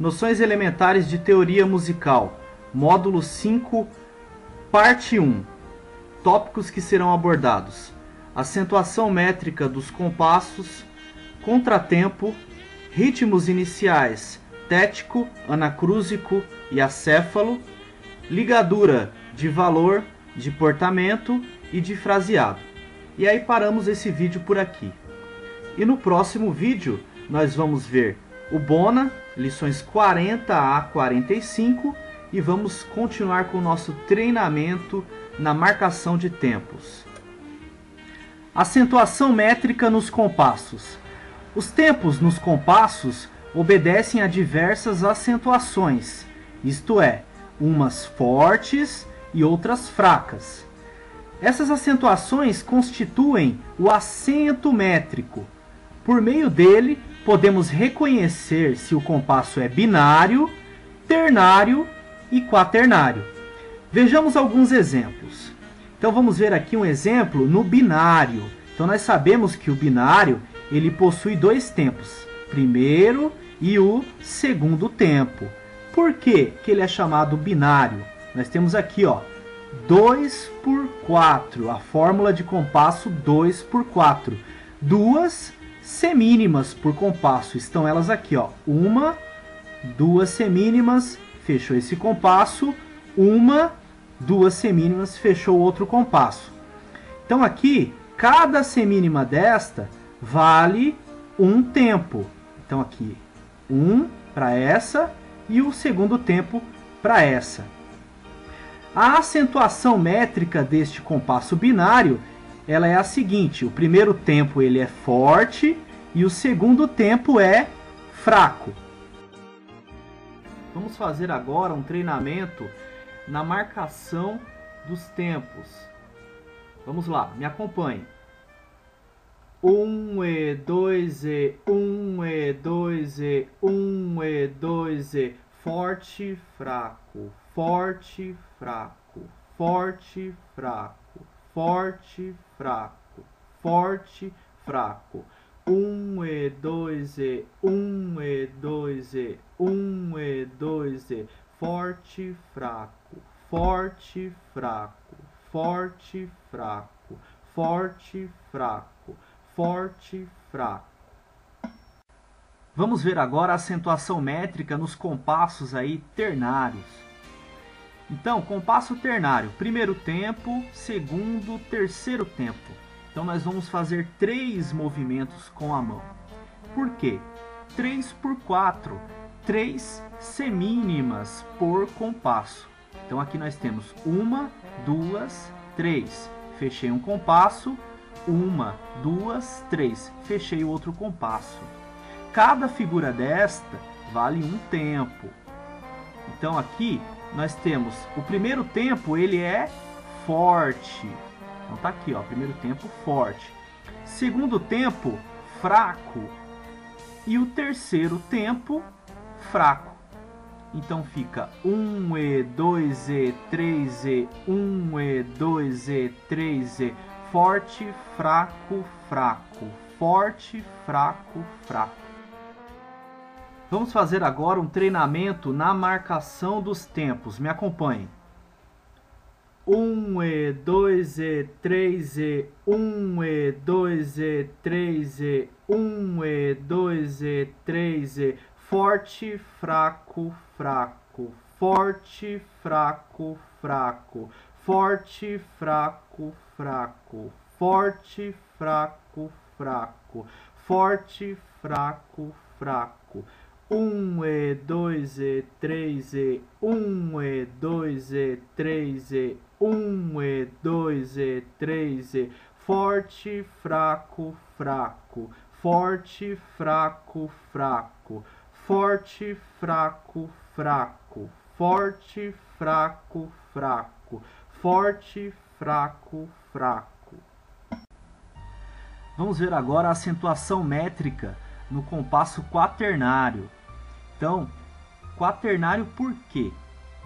Noções Elementares de Teoria Musical, módulo 5, parte 1. Tópicos que serão abordados: acentuação métrica dos compassos, contratempo, ritmos iniciais tético, anacrúsico e acéfalo, ligadura de valor, de portamento e de fraseado. E aí paramos esse vídeo por aqui. E no próximo vídeo nós vamos ver o Bona, lições 40 a 45, e vamos continuar com o nosso treinamento na marcação de tempos. Acentuação métrica nos compassos. Os tempos nos compassos obedecem a diversas acentuações, isto é, umas fortes e outras fracas. Essas acentuações constituem o acento métrico. Por meio dele, podemos reconhecer se o compasso é binário, ternário e quaternário. Vejamos alguns exemplos. Então vamos ver aqui um exemplo no binário. Então nós sabemos que o binário, ele possui dois tempos, primeiro e o segundo tempo. Por que que ele é chamado binário? Nós temos aqui, ó, 2 por 4, a fórmula de compasso 2 por 4. Duas semínimas por compasso, estão elas aqui, ó. Uma, duas semínimas, fechou esse compasso. Uma, duas semínimas, fechou outro compasso. Então aqui, cada semínima desta vale um tempo. Então aqui, um para essa e o segundo tempo para essa. A acentuação métrica deste compasso binário, ela é a seguinte: o primeiro tempo ele é forte e o segundo tempo é fraco. Vamos fazer agora um treinamento na marcação dos tempos. Vamos lá, me acompanhe. 1 e 2 e 1 e 2 e 1 e 2 e forte, fraco, forte, fraco, forte, fraco, forte, fraco, forte, fraco. 1 e 2 e 1 e 2 e 1 e 2 e forte, fraco, forte, fraco, forte, fraco, forte, fraco, forte, fraco. Vamos ver agora a acentuação métrica nos compassos aí ternários. Então, compasso ternário, primeiro tempo, segundo, terceiro tempo. Então, nós vamos fazer 3 movimentos com a mão. Por quê? 3 por 4, 3 semínimas por compasso. Então, aqui nós temos 1, 2, 3. Fechei um compasso, 1, 2, 3. Fechei o outro compasso. Cada figura desta vale um tempo. Então, aqui nós temos o primeiro tempo, ele é forte. Então tá aqui, ó, primeiro tempo forte. Segundo tempo fraco e o terceiro tempo fraco. Então fica 1 e 2 e 3 e 1 e 2 e 3 e forte, fraco, fraco, forte, fraco, fraco. Vamos fazer agora um treinamento na marcação dos tempos. Me acompanhe. 1 e 2 e 3 e 1 e 2 e 3 e 1 e 2 e 3 e forte, fraco, fraco, forte, fraco, fraco, forte, fraco, fraco, forte, fraco, fraco, forte, fraco, fraco. 1 e 2 e 3 e 1 e 2 e 3 e 1 e 2 e 3 e forte, fraco, fraco, forte, fraco, fraco, forte, fraco, fraco, forte, fraco, fraco, forte, fraco, fraco. Vamos ver agora a acentuação métrica no compasso quaternário. Então, quaternário por quê?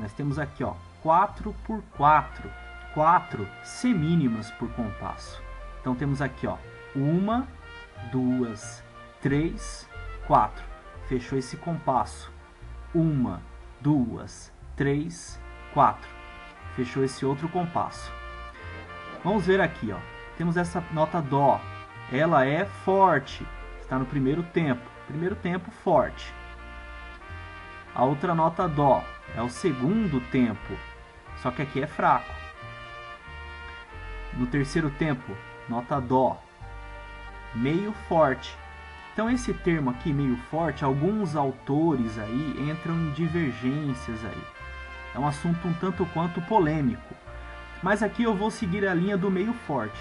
Nós temos aqui, ó, 4 por 4, 4 semínimas por compasso. Então temos aqui, ó, 1, 2, 3, 4. Fechou esse compasso. uma, duas, três, quatro. Fechou esse outro compasso. Vamos ver aqui, ó. Temos essa nota dó. Ela é forte. Está no primeiro tempo. Primeiro tempo, forte. A outra nota dó é o segundo tempo. Só que aqui é fraco. No terceiro tempo, nota dó. Meio forte. Então esse termo aqui, meio forte, alguns autores aí entram em divergências aí. É um assunto um tanto quanto polêmico. Mas aqui eu vou seguir a linha do meio forte.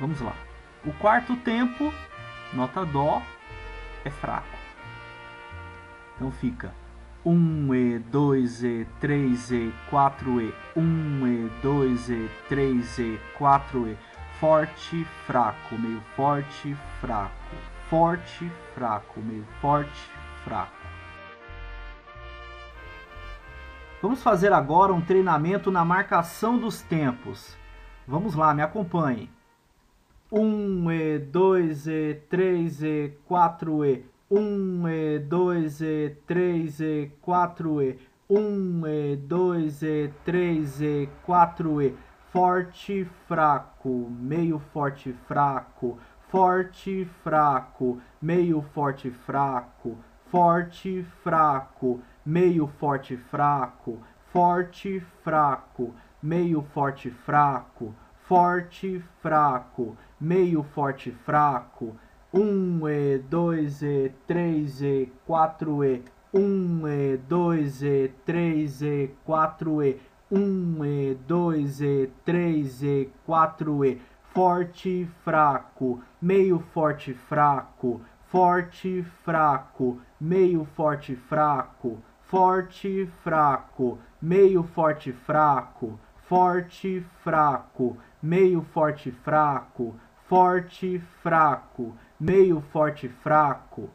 Vamos lá. O quarto tempo, nota dó, é fraco. Então fica 1, E, 2, E, 3, E, 4, E, 1, E, 2, E, 3, E, 4, E. Forte, fraco, meio forte, fraco. Forte, fraco, meio forte, fraco. Vamos fazer agora um treinamento na marcação dos tempos. Vamos lá, me acompanhe. 1, E, 2, E, 3, E, 4, E. 1, E, 2, E, 3, E, 4, E. 1, E, 2, E, 3, E, 4, E. Forte, fraco, meio forte, fraco. Forte, fraco, meio forte, fraco. Forte, fraco, meio forte, fraco. Forte, fraco, meio forte, fraco. Forte, fraco, meio forte, fraco. 1, E, 2, E, 3, E, 4, E. 1, E, 2, E, 3, E, 4, E. 1, E, 2, E, 3, E, 4, E. Forte, fraco, meio forte, fraco. Forte, fraco, meio forte, fraco. Forte, fraco, meio forte, fraco. Forte, fraco, meio forte, fraco. Forte, fraco, meio forte, fraco.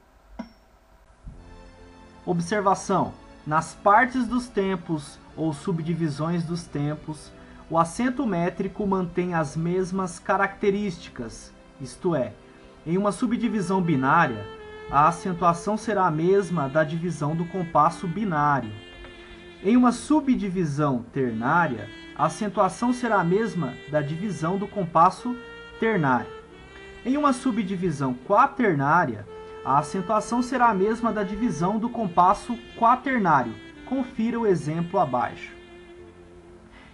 Observação. Nas partes dos tempos ou subdivisões dos tempos, o acento métrico mantém as mesmas características, isto é, em uma subdivisão binária, a acentuação será a mesma da divisão do compasso binário. Em uma subdivisão ternária, a acentuação será a mesma da divisão do compasso ternário. Em uma subdivisão quaternária, a acentuação será a mesma da divisão do compasso quaternário. Confira o exemplo abaixo.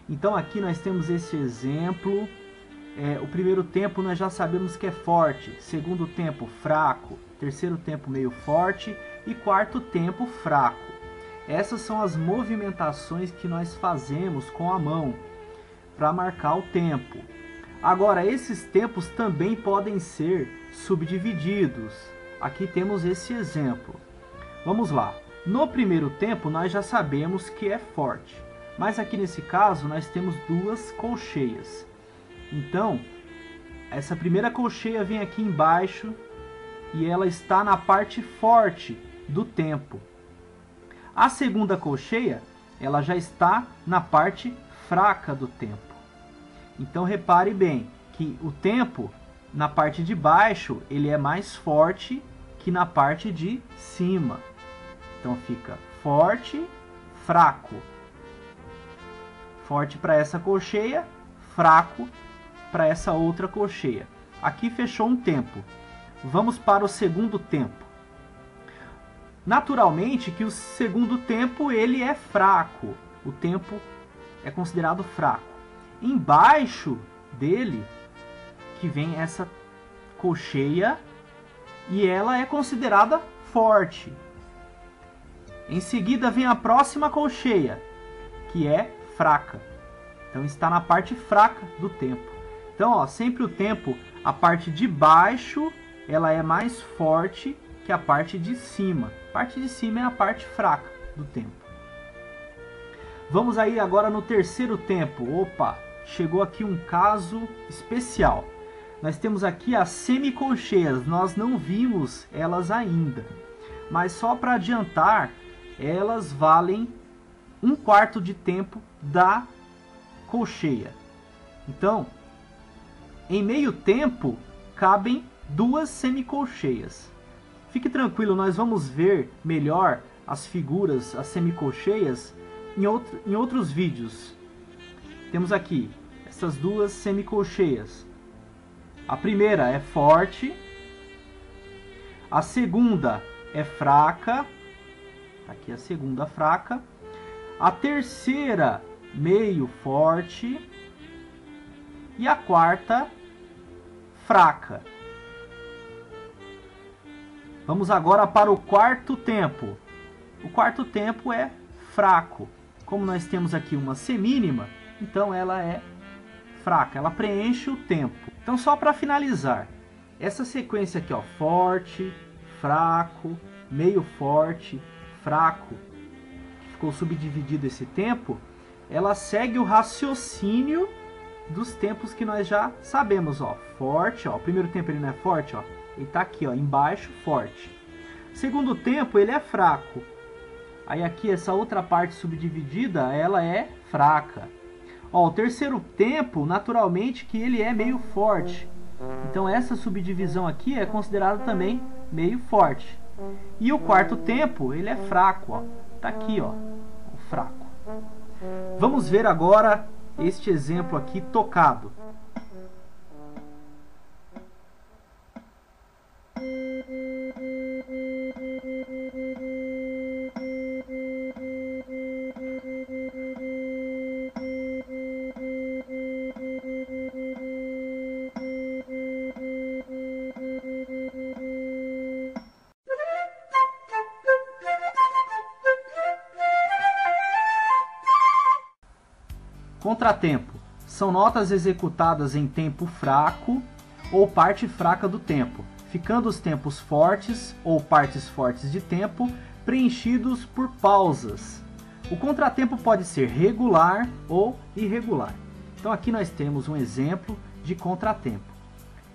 Então aqui nós temos esse exemplo. O primeiro tempo nós já sabemos que é forte. Segundo tempo, fraco. Terceiro tempo, meio forte. E quarto tempo, fraco. Essas são as movimentações que nós fazemos com a mão para marcar o tempo. Agora, esses tempos também podem ser subdivididos. Aqui temos esse exemplo. Vamos lá. No primeiro tempo, nós já sabemos que é forte. Mas aqui nesse caso, nós temos duas colcheias. Então, essa primeira colcheia vem aqui embaixo e ela está na parte forte do tempo. A segunda colcheia, ela já está na parte fraca do tempo. Então, repare bem que o tempo, na parte de baixo, ele é mais forte que na parte de cima. Então fica forte, fraco. Forte para essa colcheia, fraco para essa outra colcheia. Aqui fechou um tempo. Vamos para o segundo tempo. Naturalmente que o segundo tempo ele é fraco. O tempo é considerado fraco. Embaixo dele que vem essa colcheia e ela é considerada forte. Em seguida vem a próxima colcheia, que é fraca. Então está na parte fraca do tempo. Então, ó, sempre o tempo, a parte de baixo, ela é mais forte que a parte de cima. A parte de cima é a parte fraca do tempo. Vamos aí agora no terceiro tempo. Opa, chegou aqui um caso especial. Nós temos aqui as semicolcheias, nós não vimos elas ainda. Mas só para adiantar, elas valem um quarto de tempo da colcheia. Então, em meio tempo, cabem duas semicolcheias. Fique tranquilo, nós vamos ver melhor as figuras, as semicolcheias, em outros vídeos. Temos aqui essas duas semicolcheias. A primeira é forte, a segunda é fraca, aqui a segunda fraca, a terceira meio forte e a quarta fraca. Vamos agora para o quarto tempo. O quarto tempo é fraco. Como nós temos aqui uma semínima, então ela é fraca, ela preenche o tempo. Então, só para finalizar, essa sequência aqui, ó, forte, fraco, meio forte, fraco, que ficou subdividido esse tempo, ela segue o raciocínio dos tempos que nós já sabemos, ó, forte, ó, o primeiro tempo ele não é forte, ó, ele tá aqui, ó, embaixo, forte. Segundo tempo ele é fraco. Aí aqui essa outra parte subdividida, ela é fraca. Ó, o terceiro tempo, naturalmente, que ele é meio forte. Então essa subdivisão aqui é considerada também meio forte. E o quarto tempo, ele é fraco, ó. Tá aqui, ó, o fraco. Vamos ver agora este exemplo aqui tocado. Contratempo. São notas executadas em tempo fraco ou parte fraca do tempo, ficando os tempos fortes ou partes fortes de tempo preenchidos por pausas. O contratempo pode ser regular ou irregular. Então aqui nós temos um exemplo de contratempo.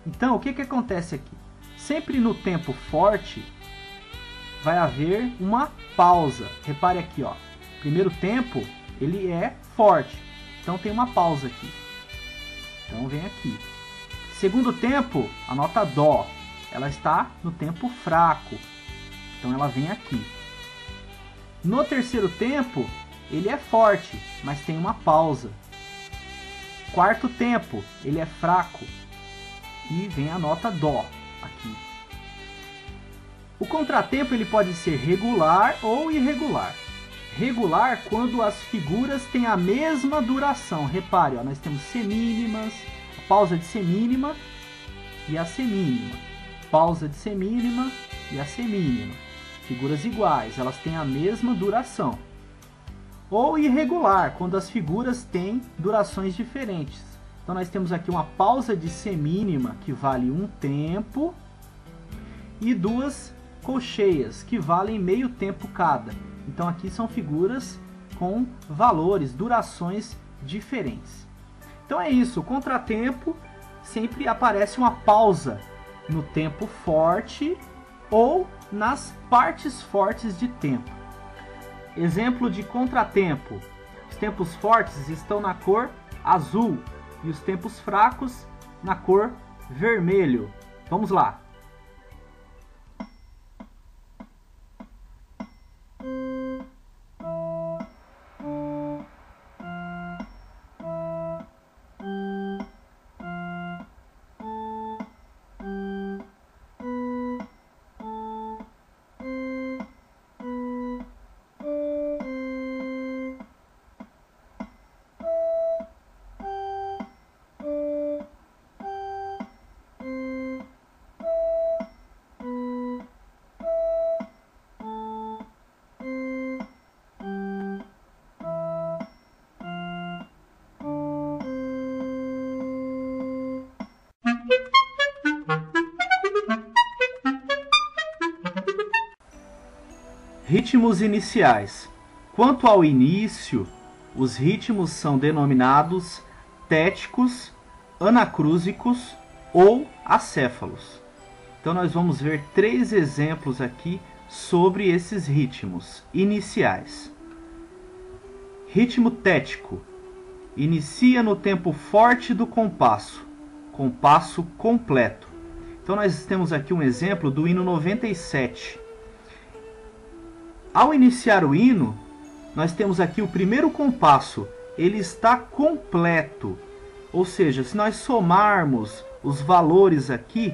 Então o que acontece aqui? Sempre no tempo forte vai haver uma pausa. Repare aqui, ó. Primeiro tempo ele é forte. Então tem uma pausa aqui. Então vem aqui. Segundo tempo, a nota Dó. Ela está no tempo fraco. Então ela vem aqui. No terceiro tempo, ele é forte, mas tem uma pausa. Quarto tempo, ele é fraco. E vem a nota Dó aqui. O contratempo ele pode ser regular ou irregular. Regular quando as figuras têm a mesma duração. Repare, ó, nós temos semínimas, pausa de semínima e a semínima. Pausa de semínima e a semínima. Figuras iguais, elas têm a mesma duração. Ou irregular, quando as figuras têm durações diferentes. Então nós temos aqui uma pausa de semínima, que vale um tempo, e duas colcheias, que valem meio tempo cada. Então aqui são figuras com valores, durações diferentes. Então é isso, o contratempo sempre aparece uma pausa no tempo forte ou nas partes fortes de tempo. Exemplo de contratempo. Os tempos fortes estão na cor azul e os tempos fracos na cor vermelho. Vamos lá! Ritmos iniciais. Quanto ao início, os ritmos são denominados téticos, anacrúsicos ou acéfalos. Então nós vamos ver três exemplos aqui sobre esses ritmos iniciais. Ritmo tético. Inicia no tempo forte do compasso. Compasso completo. Então nós temos aqui um exemplo do hino 97. Ao iniciar o hino, nós temos aqui o primeiro compasso, ele está completo. Ou seja, se nós somarmos os valores aqui,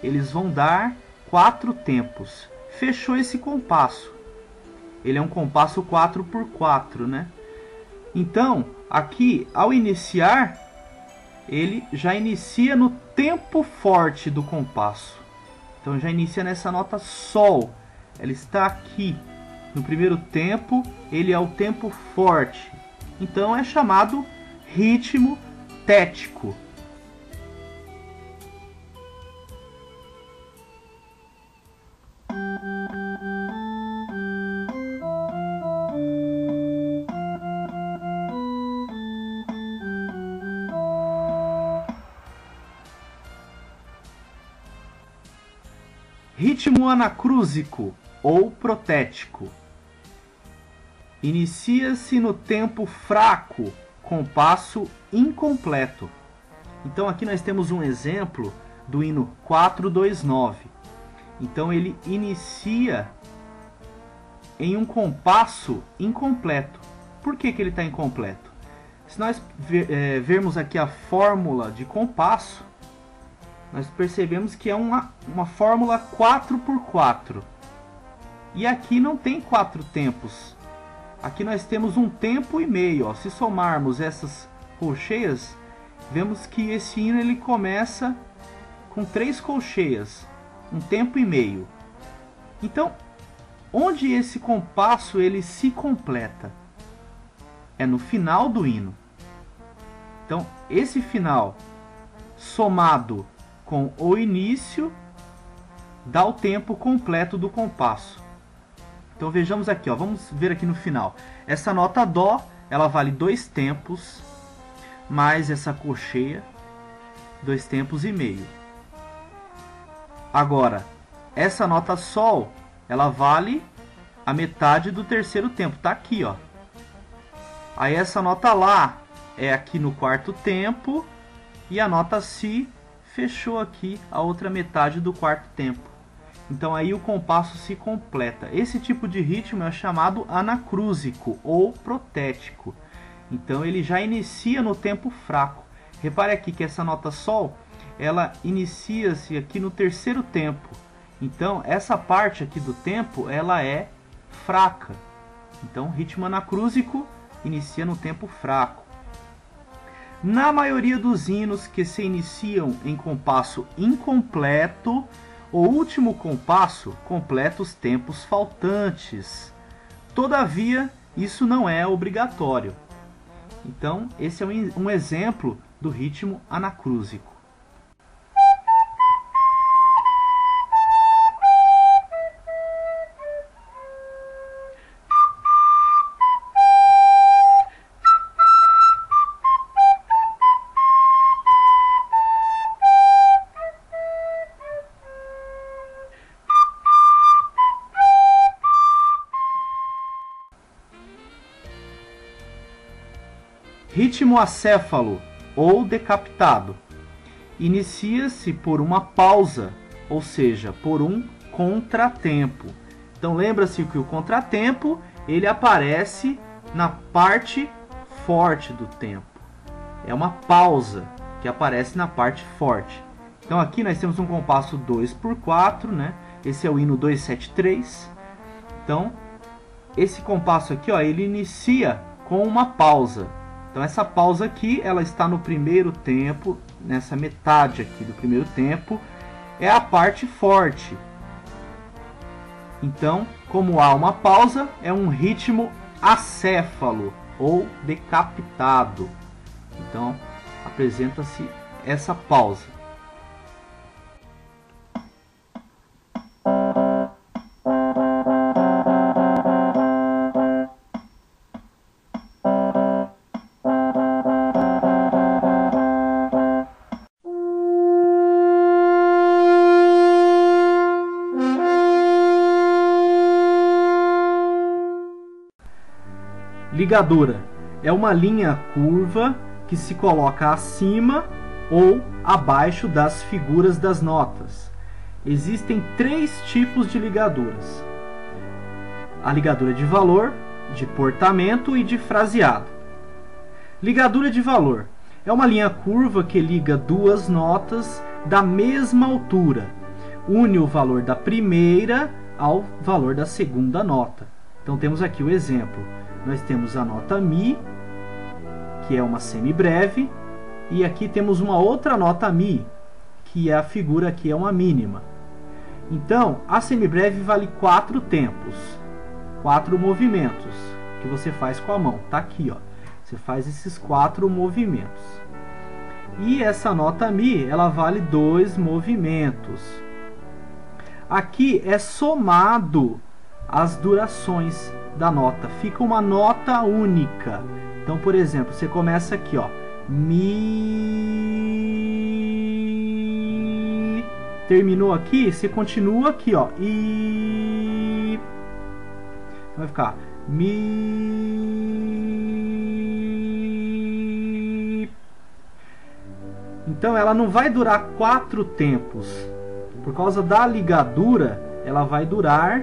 eles vão dar 4 tempos. Fechou esse compasso. Ele é um compasso 4x4, né? Então, aqui, ao iniciar, ele já inicia no tempo forte do compasso. Então, já inicia nessa nota sol. Ela está aqui. No primeiro tempo, ele é o tempo forte. Então, é chamado ritmo tético. Ritmo anacrúsico ou protético. Inicia-se no tempo fraco, compasso incompleto. Então aqui nós temos um exemplo do hino 429. Então ele inicia em um compasso incompleto. Por que que ele está incompleto? Se nós vermos aqui a fórmula de compasso, nós percebemos que é uma fórmula 4x4. E aqui não tem 4 tempos. Aqui nós temos um tempo e meio. Ó. Se somarmos essas colcheias, vemos que esse hino ele começa com 3 colcheias. Um tempo e meio. Então, onde esse compasso ele se completa? É no final do hino. Então, esse final somado com o início, dá o tempo completo do compasso. Então vejamos aqui, ó, vamos ver aqui no final. Essa nota dó, ela vale 2 tempos, mais essa colcheia, 2 tempos e meio. Agora, essa nota sol, ela vale a metade do terceiro tempo, tá aqui, ó. Aí essa nota lá, é aqui no quarto tempo, e a nota si, fechou aqui a outra metade do quarto tempo. Então aí o compasso se completa. Esse tipo de ritmo é chamado anacrúsico ou protético. Então ele já inicia no tempo fraco. Repare aqui que essa nota sol, ela inicia-se aqui no terceiro tempo. Então essa parte aqui do tempo, ela é fraca. Então ritmo anacrúsico inicia no tempo fraco. Na maioria dos hinos que se iniciam em compasso incompleto, o último compasso completa os tempos faltantes. Todavia, isso não é obrigatório. Então, esse é um exemplo do ritmo anacrúsico. Ritmo acéfalo ou decapitado inicia-se por uma pausa, ou seja, por um contratempo. Então lembra-se que o contratempo ele aparece na parte forte do tempo. É uma pausa que aparece na parte forte. Então aqui nós temos um compasso 2x4, né? Esse é o hino 273. Então esse compasso aqui, ó, ele inicia com uma pausa. Então essa pausa aqui, ela está no primeiro tempo, nessa metade aqui do primeiro tempo, é a parte forte. Então, como há uma pausa, é um ritmo acéfalo ou decapitado. Então, apresenta-se essa pausa. Ligadura é uma linha curva que se coloca acima ou abaixo das figuras das notas. Existem 3 tipos de ligaduras. a ligadura de valor, de portamento e de fraseado. Ligadura de valor é uma linha curva que liga duas notas da mesma altura, une o valor da primeira ao valor da segunda nota. Então temos aqui o exemplo. Nós temos a nota Mi, que é uma semibreve, e aqui temos uma outra nota Mi, que é a figura que é uma mínima. Então, a semibreve vale 4 tempos, 4 movimentos, que você faz com a mão. Tá aqui, ó. Você faz esses 4 movimentos. E essa nota Mi, ela vale 2 movimentos. Aqui é somado as durações da nota, fica uma nota única. Então, por exemplo, você começa aqui, ó, Mi, terminou aqui, você continua aqui, ó, I, vai ficar Mi. Então ela não vai durar 4 tempos, por causa da ligadura ela vai durar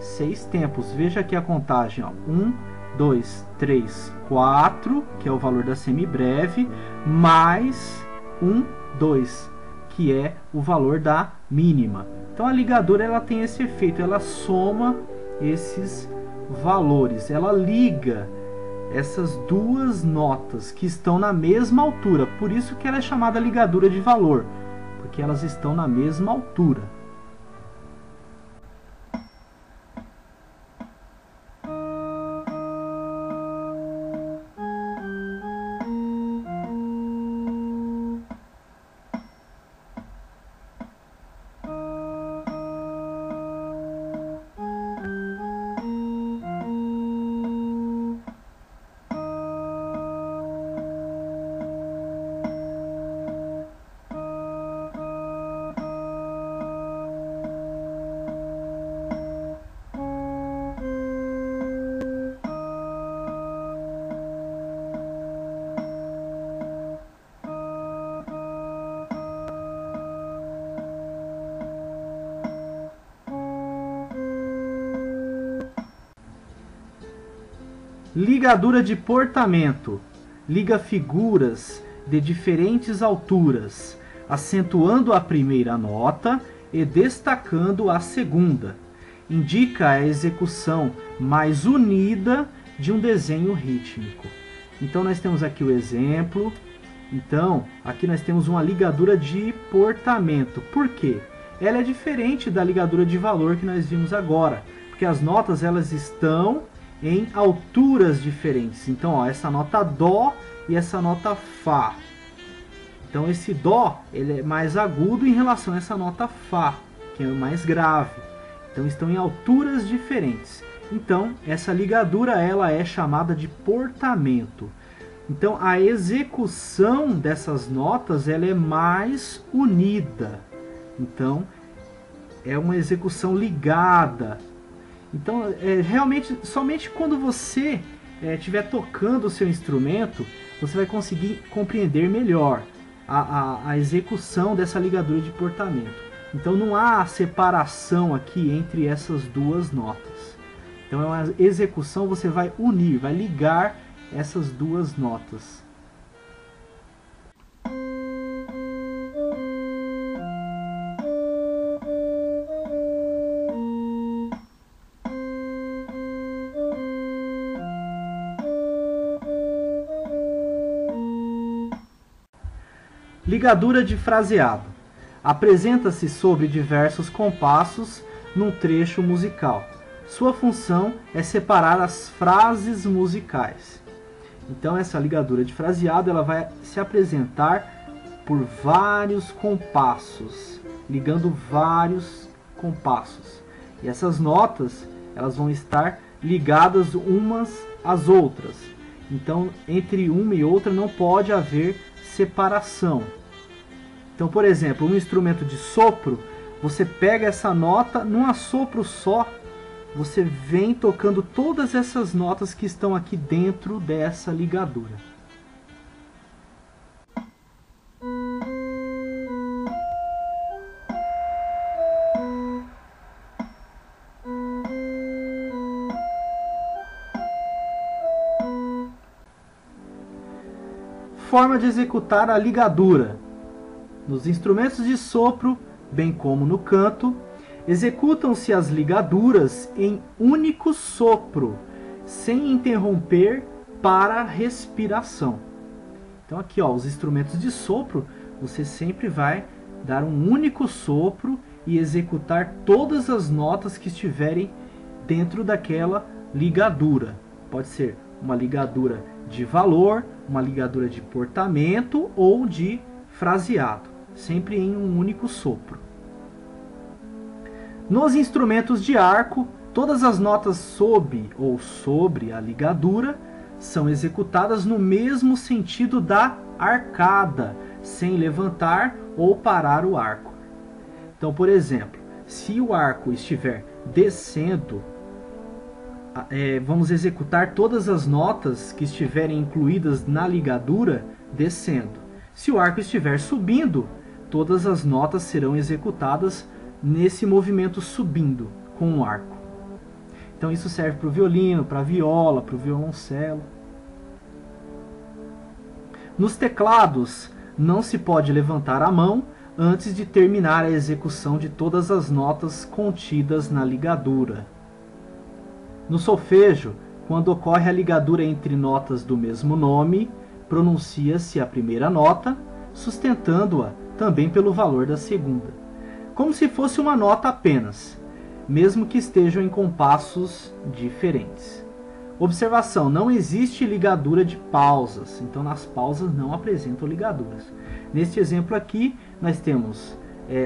6 tempos. Veja aqui a contagem, ó, 1, 2, 3, 4, que é o valor da semibreve, mais 1, 2, que é o valor da mínima. Então a ligadura ela tem esse efeito, ela soma esses valores, ela liga essas duas notas que estão na mesma altura, por isso que ela é chamada ligadura de valor, porque elas estão na mesma altura. Ligadura de portamento liga figuras de diferentes alturas, acentuando a primeira nota e destacando a segunda. Indica a execução mais unida de um desenho rítmico. Então nós temos aqui o exemplo. Então aqui nós temos uma ligadura de portamento. Por quê? Ela é diferente da ligadura de valor que nós vimos agora, porque as notas elas estão em alturas diferentes. Então, ó, essa nota Dó e essa nota Fá. Então, esse Dó ele é mais agudo em relação a essa nota Fá, que é mais grave. Então, estão em alturas diferentes. Então, essa ligadura ela é chamada de portamento. Então, a execução dessas notas ela é mais unida. Então, é uma execução ligada. Então, realmente, somente quando você estiver tocando o seu instrumento, você vai conseguir compreender melhor a execução dessa ligadura de portamento. Então, não há separação aqui entre essas duas notas. Então, é uma execução, você vai unir, vai ligar essas duas notas. Ligadura de fraseado apresenta-se sobre diversos compassos num trecho musical. Sua função é separar as frases musicais. Então essa ligadura de fraseado ela vai se apresentar por vários compassos, ligando vários compassos. E essas notas elas vão estar ligadas umas às outras. Então entre uma e outra não pode haver separação. Então, por exemplo, um instrumento de sopro, você pega essa nota, num assopro só, você vem tocando todas essas notas que estão aqui dentro dessa ligadura. forma de executar a ligadura. Nos instrumentos de sopro, bem como no canto, executam-se as ligaduras em único sopro, sem interromper para a respiração. Então aqui, ó, os instrumentos de sopro, você sempre vai dar um único sopro e executar todas as notas que estiverem dentro daquela ligadura. Pode ser uma ligadura de valor, uma ligadura de portamento ou de fraseado, sempre em um único sopro. Nos instrumentos de arco, todas as notas sob ou sobre a ligadura são executadas no mesmo sentido da arcada, sem levantar ou parar o arco. Então, por exemplo, se o arco estiver descendo, vamos executar todas as notas que estiverem incluídas na ligadura descendo. Se o arco estiver subindo, todas as notas serão executadas nesse movimento subindo com o arco. Então isso serve para o violino, para a viola, para o violoncelo. Nos teclados, não se pode levantar a mão antes de terminar a execução de todas as notas contidas na ligadura. No solfejo, quando ocorre a ligadura entre notas do mesmo nome, pronuncia-se a primeira nota, sustentando-a também pelo valor da segunda, como se fosse uma nota apenas, mesmo que estejam em compassos diferentes. Observação: não existe ligadura de pausas, então nas pausas não apresentam ligaduras. Neste exemplo aqui, nós temos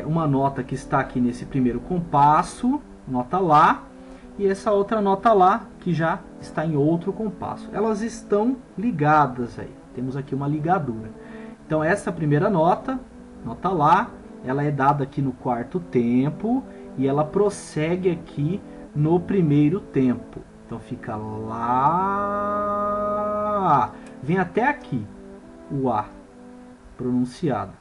uma nota que está aqui nesse primeiro compasso, nota Lá, e essa outra nota Lá, que já está em outro compasso. Elas estão ligadas aí, temos aqui uma ligadura. Então essa primeira nota, nota Lá, ela é dada aqui no quarto tempo e ela prossegue aqui no primeiro tempo. Então fica Lá, vem até aqui o A pronunciado.